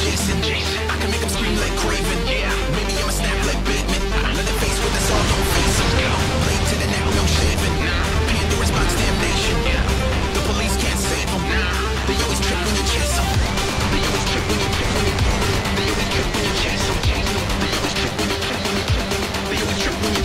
Jason. I can make him scream like Craven. Yeah. Maybe I'ma snap like Batman. Another face with us all don't face him. Blade to the neck, no shaving. Pandora's box, damnation. Yeah. The police can't save him. They always trip when you chase him. They always trip when you trip when you trip. They always trip when you chase him. They always trip when you trip when you trip. They always trip when you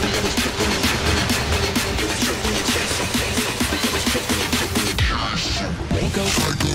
They always trip when you trip when you trip. They always trip when you chase him. They always trip when you trip when you trip. Go psycho.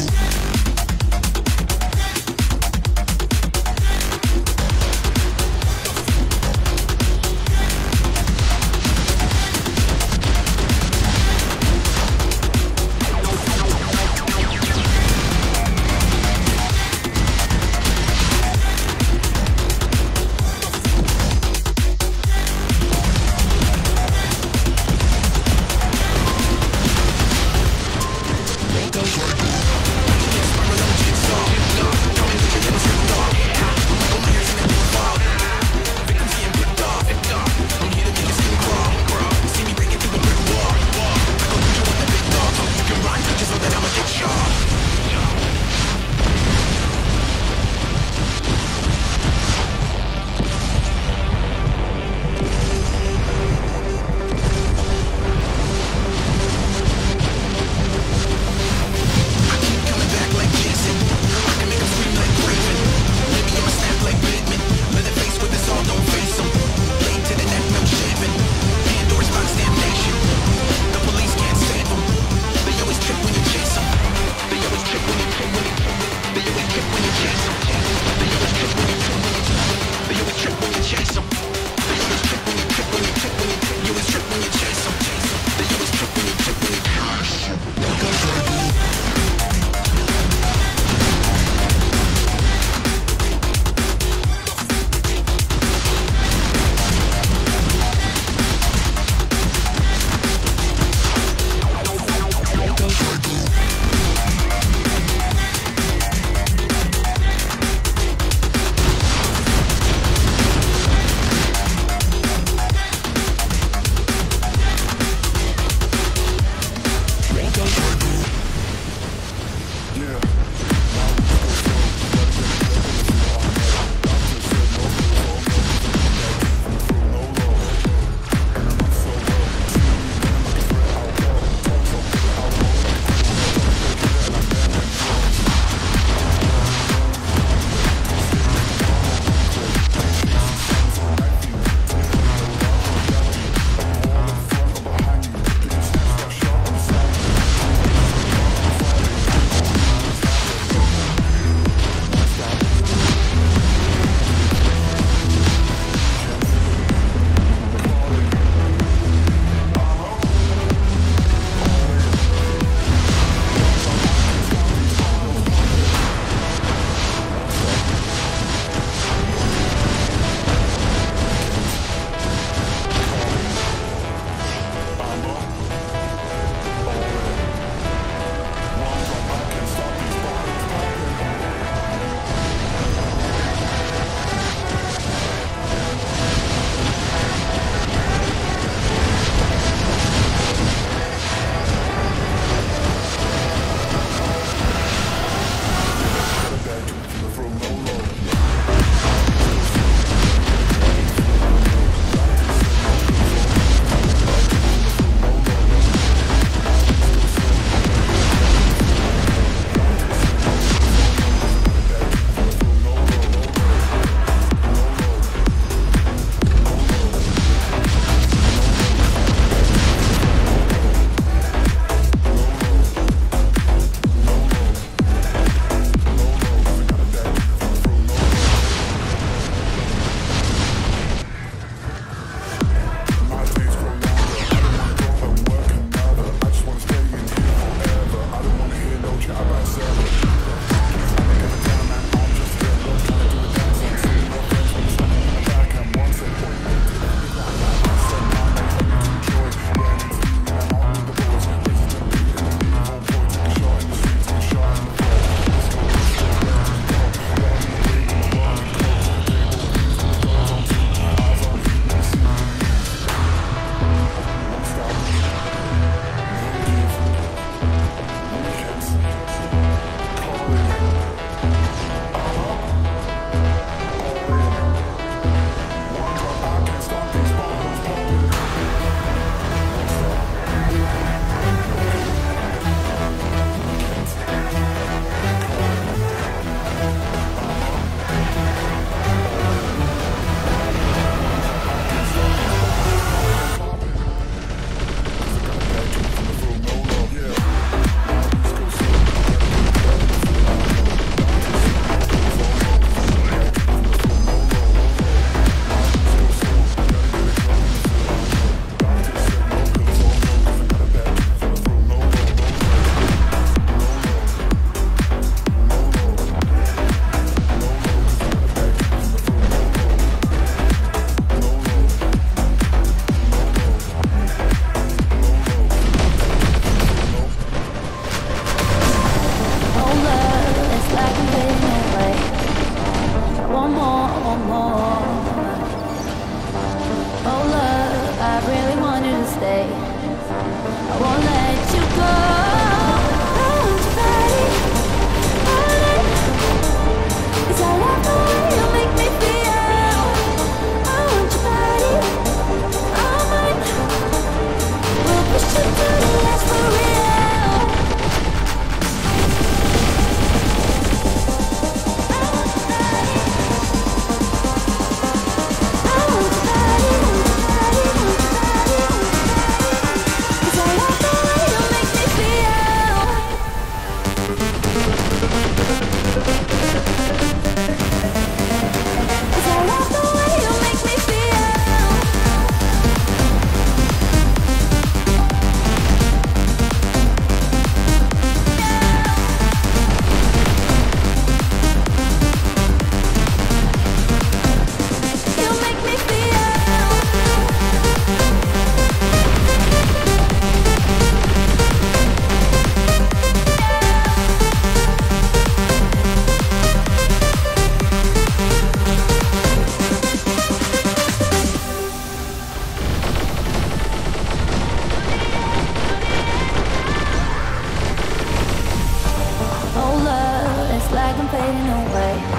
fading away.